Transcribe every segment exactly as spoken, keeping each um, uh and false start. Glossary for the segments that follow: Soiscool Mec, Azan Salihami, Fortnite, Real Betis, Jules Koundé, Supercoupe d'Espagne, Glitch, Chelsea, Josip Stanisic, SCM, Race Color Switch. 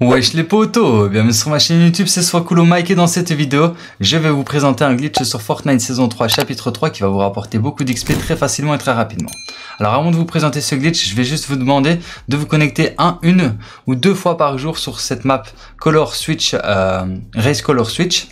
Wesh les potos, bienvenue sur ma chaîne YouTube, c'est Soiscool Mec et dans cette vidéo, je vais vous présenter un glitch sur Fortnite saison trois chapitre trois qui va vous rapporter beaucoup d'X P très facilement et très rapidement. Alors avant de vous présenter ce glitch, je vais juste vous demander de vous connecter un, une ou deux fois par jour sur cette map Color Switch, euh, Race Color Switch,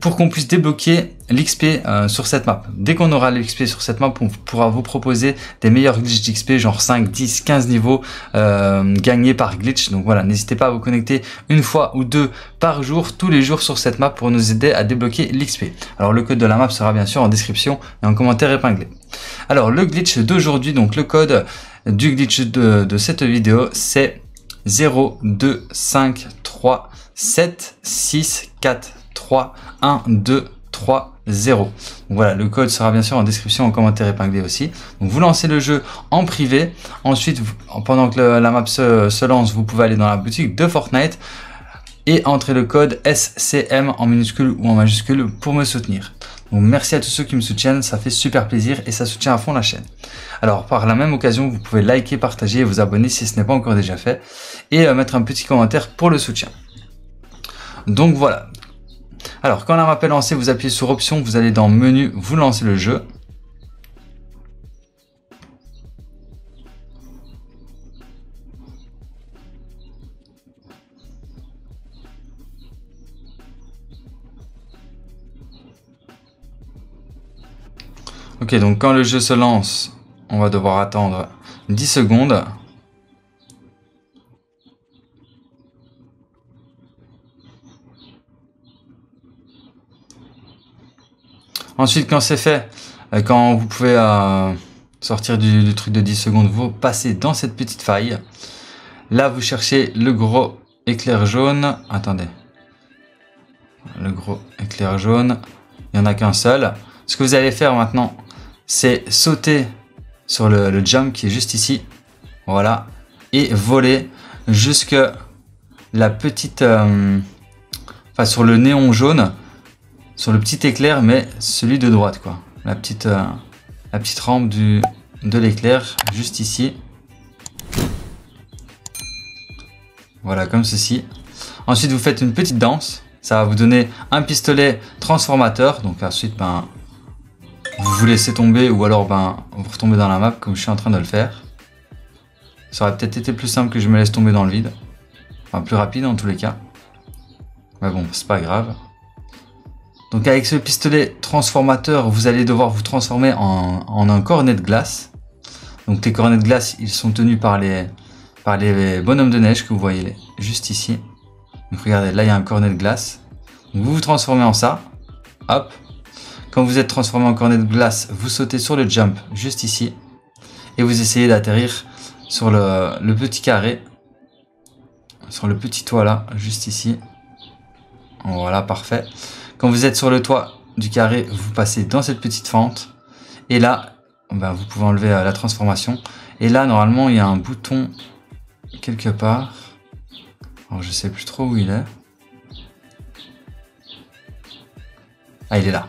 pour qu'on puisse débloquer l'X P euh, sur cette map. Dès qu'on aura l'X P sur cette map, on pourra vous proposer des meilleurs glitches d'X P, genre cinq, dix, quinze niveaux euh, gagnés par glitch. Donc voilà, n'hésitez pas à vous connecter une fois ou deux par jour, tous les jours sur cette map pour nous aider à débloquer l'X P. Alors le code de la map sera bien sûr en description et en commentaire épinglé. Alors le glitch d'aujourd'hui, donc le code du glitch de, de cette vidéo, c'est zéro deux cinq trois sept six quatre trois un deux trois zéro. Donc voilà, le code sera bien sûr en description, en commentaire épinglé aussi. Donc vous lancez le jeu en privé. Ensuite, vous, pendant que le, la map se, se lance, vous pouvez aller dans la boutique de Fortnite et entrer le code S C M en minuscule ou en majuscule pour me soutenir. Donc merci à tous ceux qui me soutiennent, ça fait super plaisir et ça soutient à fond la chaîne. Alors par la même occasion, vous pouvez liker, partager et vous abonner si ce n'est pas encore déjà fait et euh, mettre un petit commentaire pour le soutien. Donc voilà. Alors, quand la map est lancée, vous appuyez sur Options, vous allez dans Menu, vous lancez le jeu. Ok, donc quand le jeu se lance, on va devoir attendre dix secondes. Ensuite, quand c'est fait, quand vous pouvez euh, sortir du, du truc de dix secondes, vous passez dans cette petite faille. Là, vous cherchez le gros éclair jaune. Attendez. Le gros éclair jaune, il n'y en a qu'un seul. Ce que vous allez faire maintenant, c'est sauter sur le, le jump qui est juste ici. Voilà. Et voler jusque la petite... Euh, enfin, sur le néon jaune. Sur le petit éclair, mais celui de droite, quoi. La petite, euh, la petite rampe du, de l'éclair, juste ici. Voilà, comme ceci. Ensuite, vous faites une petite danse. Ça va vous donner un pistolet transformateur. Donc ensuite, ben, vous vous laissez tomber ou alors ben, vous retombez dans la map comme je suis en train de le faire. Ça aurait peut-être été plus simple que je me laisse tomber dans le vide. Enfin, plus rapide en tous les cas. Mais bon, c'est pas grave. Donc avec ce pistolet transformateur, vous allez devoir vous transformer en, en un cornet de glace. Donc les cornets de glace, ils sont tenus par les, par les bonhommes de neige que vous voyez juste ici. Donc regardez, là il y a un cornet de glace. Donc vous vous transformez en ça. Hop. Quand vous êtes transformé en cornet de glace, vous sautez sur le jump juste ici. Et vous essayez d'atterrir sur le, le petit carré. Sur le petit toit là, juste ici. Voilà, parfait. Quand vous êtes sur le toit du carré, vous passez dans cette petite fente. Et là, ben vous pouvez enlever la transformation. Et là, normalement, il y a un bouton quelque part. Alors, je sais plus trop où il est. Ah, il est là.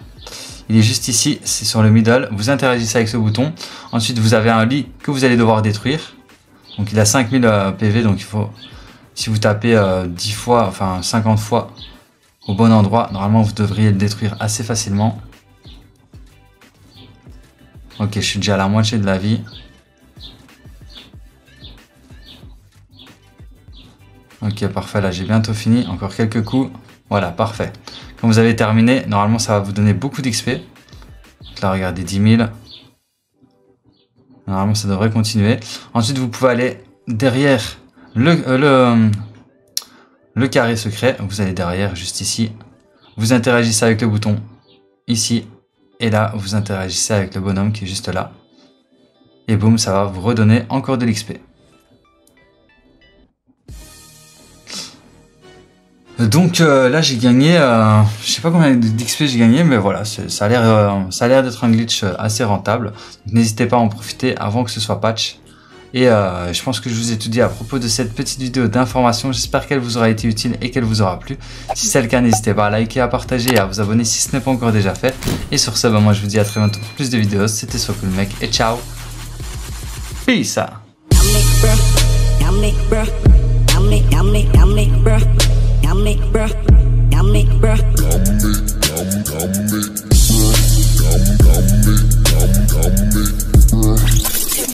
Il est juste ici, c'est sur le middle. Vous interagissez avec ce bouton. Ensuite, vous avez un lit que vous allez devoir détruire. Donc, il a cinq mille P V. Donc, il faut, si vous tapez euh, dix fois, enfin cinquante fois, au bon endroit, normalement vous devriez le détruire assez facilement. Ok, je suis déjà à la moitié de la vie. Ok, parfait, là j'ai bientôt fini, encore quelques coups. Voilà, parfait. Quand vous avez terminé, normalement ça va vous donner beaucoup d'X P. Là, regardez, dix mille. Normalement ça devrait continuer. Ensuite, vous pouvez aller derrière le... Euh, le Le carré secret, vous allez derrière, juste ici. Vous interagissez avec le bouton, ici. Et là, vous interagissez avec le bonhomme qui est juste là. Et boum, ça va vous redonner encore de l'X P. Donc euh, là j'ai gagné, euh, je sais pas combien d'X P j'ai gagné, mais voilà, ça a l'air euh, d'être un glitch assez rentable. N'hésitez pas à en profiter avant que ce soit patch. Et euh, je pense que je vous ai tout dit à propos de cette petite vidéo d'information. J'espère qu'elle vous aura été utile et qu'elle vous aura plu. Si c'est le cas, n'hésitez pas à liker, à partager et à vous abonner si ce n'est pas encore déjà fait. Et sur ce, bah, moi je vous dis à très bientôt pour plus de vidéos. C'était Soiscool Mec et ciao. Peace. Dominic, bruh, Dominic, bruh, Dominic, bruh,